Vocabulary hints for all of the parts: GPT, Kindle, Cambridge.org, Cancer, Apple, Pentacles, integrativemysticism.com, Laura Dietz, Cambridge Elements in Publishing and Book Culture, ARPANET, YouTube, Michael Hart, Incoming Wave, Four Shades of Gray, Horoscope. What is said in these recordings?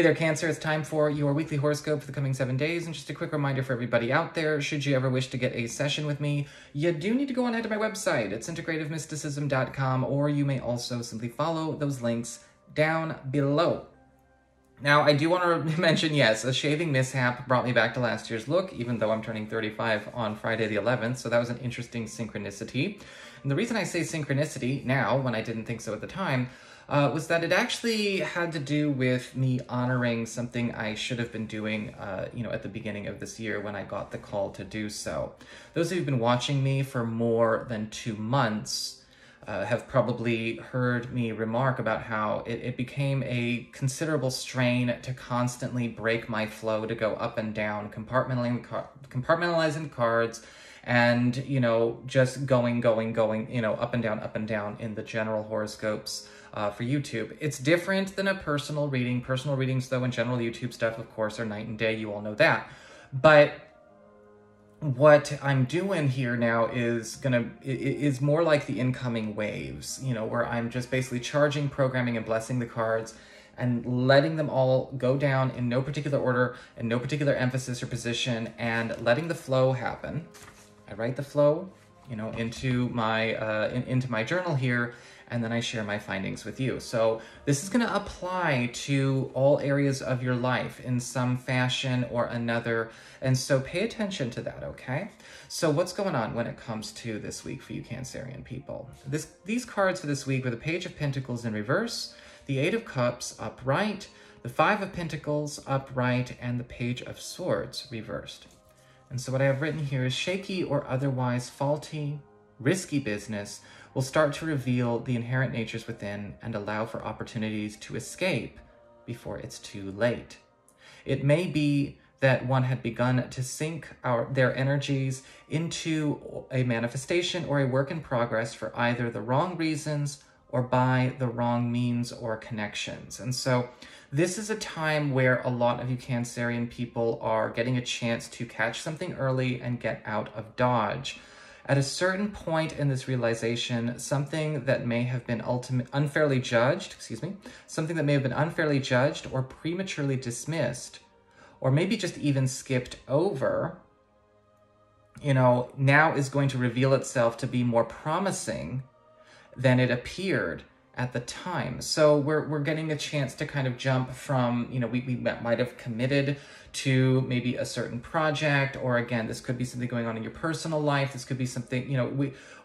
Hey there, Cancer. It's time for your weekly horoscope for the coming 7 days. And just a quick reminder for everybody out there, should you ever wish to get a session with me, you do need to go on ahead to my website. It's integrativemysticism.com, or you may also simply follow those links down below. Now, I do want to mention, yes, a shaving mishap brought me back to last year's look, even though I'm turning 35 on Friday the 11th, so that was an interesting synchronicity. And the reason I say synchronicity now, when I didn't think so at the time, was that it actually had to do with me honoring something I should have been doing, at the beginning of this year when I got the call to do so. Those of you who've been watching me for more than 2 months have probably heard me remark about how it became a considerable strain to constantly break my flow, to go up and down, compartmentalizing the cards, and, just going, up and down in the general horoscopes for YouTube. It's different than a personal reading. Personal readings, though, and general YouTube stuff, of course, are night and day. You all know that. But what I'm doing here now is more like the incoming waves, where I'm just basically charging, programming, and blessing the cards and letting them all go down in no particular order and no particular emphasis or position, and letting the flow happen. I write the flow, into my journal here, and then I share my findings with you. So this is going to apply to all areas of your life in some fashion or another, and so pay attention to that, okay? So what's going on when it comes to this week for you Cancerian people? These cards for this week were the Page of Pentacles in reverse, the Eight of Cups upright, the Five of Pentacles upright, and the Page of Swords reversed. And so what I have written here is shaky or otherwise faulty, risky business will start to reveal the inherent natures within and allow for opportunities to escape before it's too late. It may be that one had begun to sink their energies into a manifestation or a work in progress for either the wrong reasons or by the wrong means or connections. And so this is a time where a lot of you Cancerian people are getting a chance to catch something early and get out of Dodge. At a certain point in this realization, something that may have been unfairly judged, something that may have been unfairly judged or prematurely dismissed, or maybe just even skipped over, now is going to reveal itself to be more promising than it appeared at the time. So we're getting a chance to kind of jump from, we might have committed to maybe a certain project, or again, this could be something going on in your personal life. This could be something,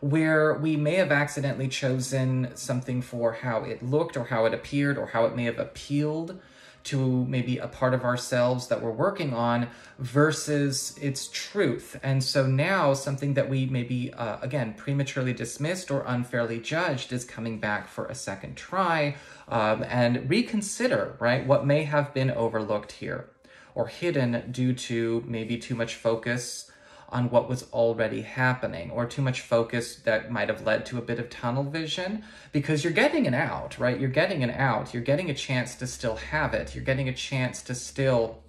where we may have accidentally chosen something for how it looked or how it appeared or how it may have appealed to maybe a part of ourselves that we're working on versus its truth. And so now something that we maybe, again, prematurely dismissed or unfairly judged is coming back for a second try, and reconsider, right, what may have been overlooked here or hidden due to maybe too much focus on what was already happening, or too much focus that might have led to a bit of tunnel vision, because you're getting an out, right? You're getting an out. You're getting a chance to still have it. You're getting a chance to still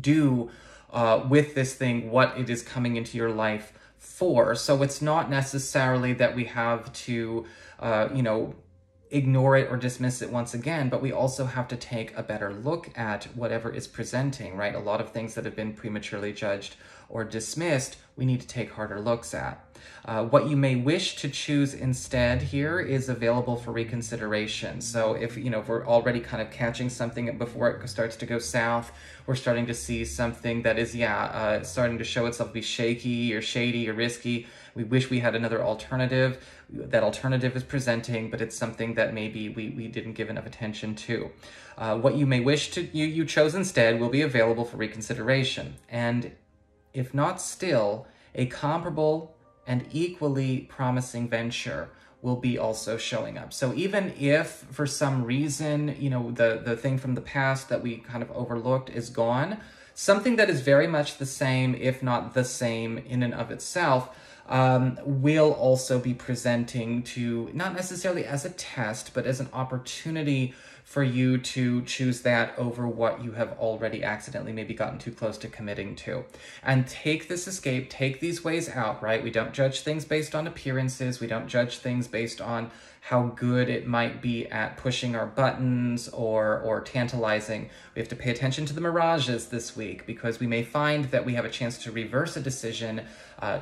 do with this thing what it is coming into your life for. So it's not necessarily that we have to, ignore it or dismiss it once again, but we also have to take a better look at whatever is presenting, right? A lot of things that have been prematurely judged or dismissed, we need to take harder looks at. What you may wish to choose instead here is available for reconsideration. So if we're already kind of catching something before it starts to go south, we're starting to see something that is, starting to show itself to be shaky or shady or risky. We wish we had another alternative. That alternative is presenting, but it's something that maybe we didn't give enough attention to. What you may wish to you chose instead will be available for reconsideration. And if not still, a comparable and equally promising venture will be also showing up. So even if for some reason, the thing from the past that we kind of overlooked is gone, something that is very much the same, if not the same in and of itself, will also be presenting to, not necessarily as a test, but as an opportunity for you to choose that over what you have already accidentally maybe gotten too close to committing to. And take this escape, take these ways out, right? We don't judge things based on appearances. We don't judge things based on how good it might be at pushing our buttons or tantalizing. We have to pay attention to the mirages this week, because we may find that we have a chance to reverse a decision,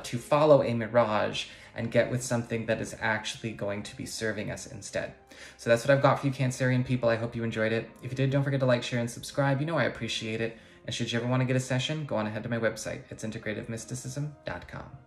to follow a mirage and get with something that is actually going to be serving us instead. So that's what I've got for you, Cancerian people. I hope you enjoyed it. If you did, don't forget to like, share, and subscribe. You know I appreciate it. And should you ever want to get a session, go on ahead to my website. It's integrativemysticism.com.